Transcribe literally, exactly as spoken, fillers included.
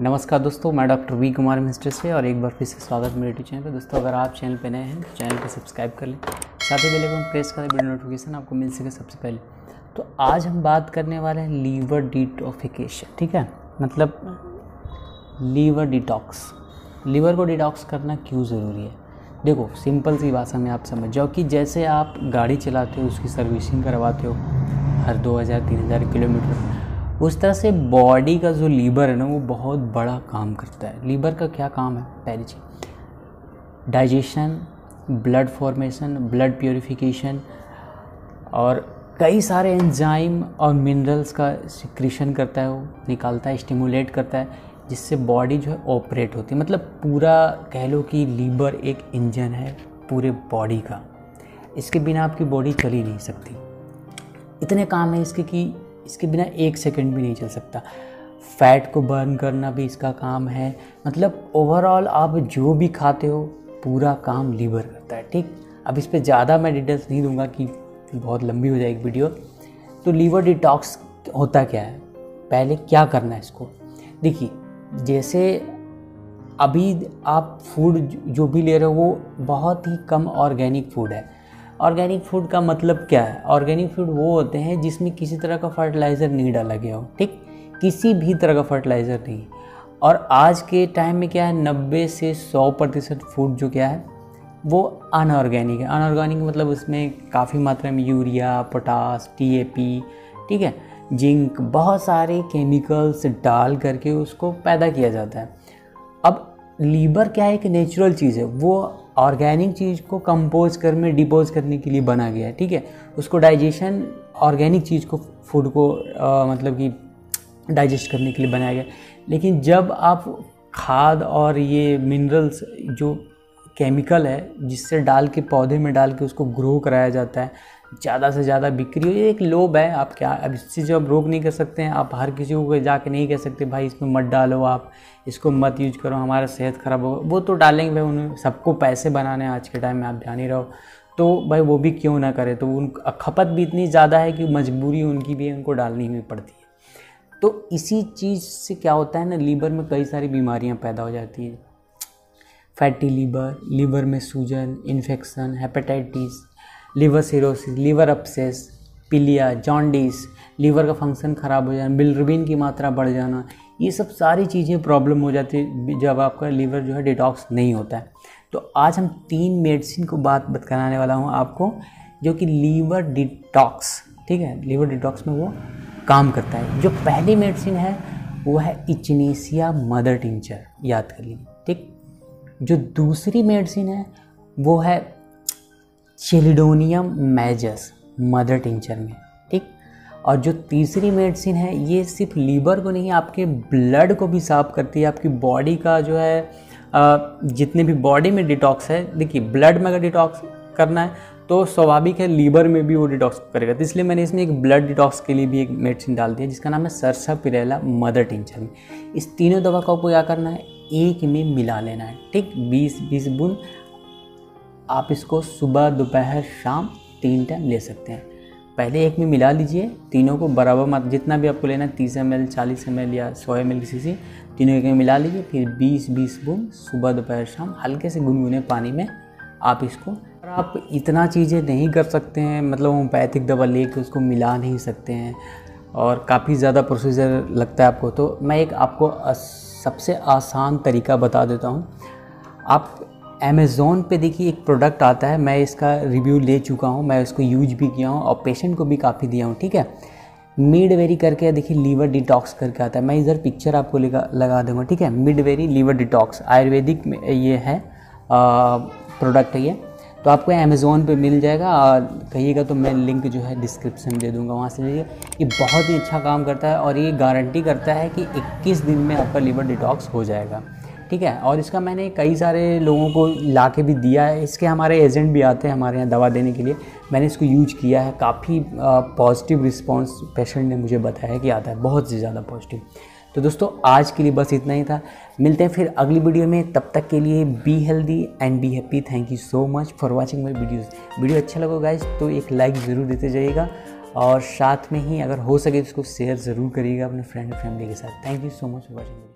नमस्कार दोस्तों, मैं डॉक्टर वी कुमार मिस्ट्री से और एक बार फिर से स्वागत मेरे यूट्यूब चैनल पर। दोस्तों, अगर आप चैनल पर नए हैं तो चैनल को सब्सक्राइब कर लें, साथ ही बेल आइकन प्रेस करें, बेल नोटिफिकेशन आपको मिल सके सबसे पहले। तो आज हम बात करने वाले हैं लीवर डिटॉक्सिफिकेशन, ठीक है, मतलब लीवर डिटॉक्स। लीवर को डिटॉक्स करना क्यों ज़रूरी है? देखो, सिंपल सी भाषा में आप समझ जाओ कि जैसे आप गाड़ी चलाते हो, उसकी सर्विसिंग करवाते हो हर दो हज़ार तीन हज़ार किलोमीटर, उस तरह से बॉडी का जो लीवर है ना, वो बहुत बड़ा काम करता है। लीवर का क्या काम है? पहली चीज़ digestion, blood formation, blood purification और कई सारे एंजाइम और मिनरल्स का सिक्रीशन करता है, वो निकालता है, स्टिमुलेट करता है, जिससे बॉडी जो है ऑपरेट होती है। मतलब पूरा कह लो कि लीवर एक इंजन है पूरे बॉडी का, इसके बिना आपकी बॉडी चल ही नहीं सकती। इतने काम है इसके कि इसके बिना एक सेकंड भी नहीं चल सकता। फैट को बर्न करना भी इसका काम है। मतलब ओवरऑल आप जो भी खाते हो पूरा काम लीवर करता है, ठीक। अब इस पर ज़्यादा मैं डिटेल्स नहीं दूंगा कि बहुत लंबी हो जाएगी वीडियो। तो लीवर डिटॉक्स होता क्या है, पहले क्या करना है इसको, देखिए। जैसे अभी आप फूड जो भी ले रहे हो वो बहुत ही कम ऑर्गेनिक फूड है। ऑर्गेनिक फूड का मतलब क्या है? ऑर्गेनिक फूड वो होते हैं जिसमें किसी तरह का फर्टिलाइज़र नहीं डाला गया हो, ठीक, किसी भी तरह का फर्टिलाइज़र नहीं। और आज के टाइम में क्या है, नब्बे से सौ प्रतिशत फूड जो क्या है वो अनऑर्गेनिक है। अनऑर्गेनिक मतलब उसमें काफ़ी मात्रा में urea, potash, T A P, ठीक है, जिंक, बहुत सारे केमिकल्स डाल करके उसको पैदा किया जाता है। अब लीवर क्या है, एक नेचुरल चीज़ है, वो ऑर्गेनिक चीज़ को कंपोज कर में डिपोज करने के लिए बना गया है, ठीक है। उसको डाइजेशन, ऑर्गेनिक चीज़ को, फूड को आ, मतलब कि डाइजेस्ट करने के लिए बनाया गया। लेकिन जब आप खाद और ये मिनरल्स जो केमिकल है जिससे डाल के पौधे में डाल के उसको ग्रो कराया जाता है, ज़्यादा से ज़्यादा बिक्री हो, ये एक लोभ है। आप क्या, अब इस चीज़ को आप रोक नहीं कर सकते हैं। आप हर किसी को जाके नहीं कह सकते भाई इसमें मत डालो, आप इसको मत यूज करो, हमारा सेहत ख़राब होगा। वो तो डालेंगे भाई, उन्हें सबको पैसे बनाने हैं आज के टाइम में, आप ध्यान ही रहो। तो भाई वो भी क्यों ना करे, तो उन खपत भी इतनी ज़्यादा है कि मजबूरी उनकी भी उनको डालनी ही पड़ती है। तो इसी चीज़ से क्या होता है ना, लीवर में कई सारी बीमारियाँ पैदा हो जाती हैं। फैटी लीवर, लीवर में सूजन, infection, hepatitis, liver cirrhosis, liver abscess, पीलिया, जॉन्डिस, लीवर का फंक्शन ख़राब हो जाना, बिलिरुबिन की मात्रा बढ़ जाना, ये सब सारी चीज़ें प्रॉब्लम हो जाती है जब आपका लीवर जो है डिटॉक्स नहीं होता है। तो आज हम तीन मेडिसिन को बात बताने वाला हूँ आपको, जो कि लीवर डिटॉक्स, ठीक है, लीवर डिटॉक्स में वो काम करता है। जो पहली मेडिसिन है वो है इचनेसिया मदर टिंचर, याद कर लीजिए, ठीक। जो दूसरी मेडिसिन है वो है चेलिडोनियम मैजस मदर टिंचर में, ठीक। और जो तीसरी मेडिसिन है, ये सिर्फ लीवर को नहीं आपके ब्लड को भी साफ करती है। आपकी बॉडी का जो है आ, जितने भी बॉडी में डिटॉक्स है, देखिए ब्लड में अगर डिटॉक्स करना है तो स्वाभाविक है लीवर में भी वो डिटॉक्स करेगा। तो इसलिए मैंने इसमें एक ब्लड डिटॉक्स के लिए भी एक मेडिसिन डाल दी है जिसका नाम है सरसा पिरेला मदर टिंचर में। इस तीनों दवा का आपको क्या करना है, एक में मिला लेना है, ठीक। बीस बीस बूंद आप इसको सुबह, दोपहर, शाम तीन टाइम ले सकते हैं। पहले एक में मिला लीजिए तीनों को बराबर मात्रा, जितना भी आपको लेना है, तीस एम एल, चालीस एम एल या सौ एम एल की शीशी, तीनों एक में मिला लीजिए। फिर बीस बीस बूंद सुबह, दोपहर, शाम हल्के से गुनगुने पानी में आप इसको, और आप इतना चीज़ें नहीं कर सकते हैं, मतलब होम्योपैथिक दवा ले कर उसको मिला नहीं सकते हैं और काफ़ी ज़्यादा प्रोसीजर लगता है आपको। तो मैं एक आपको सबसे आसान तरीका बता देता हूँ। आप अमेज़ोन पे देखिए एक प्रोडक्ट आता है, मैं इसका रिव्यू ले चुका हूँ, मैं इसको यूज भी किया हूँ और पेशेंट को भी काफ़ी दिया हूँ, ठीक है। मिडवेरी करके देखिए, लीवर डिटॉक्स करके आता है, मैं इधर पिक्चर आपको लगा दूँगा, ठीक है। मिडवेरी लीवर डिटॉक्स, आयुर्वेदिक में ये है आ, प्रोडक्ट है ये, तो आपको अमेज़ोन पे मिल जाएगा। और कहिएगा तो मैं लिंक जो है डिस्क्रिप्शन दे दूंगा, वहाँ से लीजिए। ये बहुत ही अच्छा काम करता है और ये गारंटी करता है कि इक्कीस दिन में आपका लीवर डिटॉक्स हो जाएगा, ठीक है। और इसका मैंने कई सारे लोगों को ला के भी दिया है, इसके हमारे एजेंट भी आते हैं हमारे यहाँ दवा देने के लिए। मैंने इसको यूज किया है, काफ़ी पॉजिटिव रिस्पॉन्स पेशेंट ने मुझे बताया कि आता है, बहुत ही ज़्यादा पॉजिटिव। तो दोस्तों आज के लिए बस इतना ही था, मिलते हैं फिर अगली वीडियो में। तब तक के लिए be healthy and be happy. Thank you so much for watching my videos. Video अच्छा लगा गाइस तो एक लाइक ज़रूर देते जाइएगा और साथ में ही अगर हो सके इसको शेयर ज़रूर करिएगा अपने फ्रेंड फैमिली के साथ। Thank you so much for watching.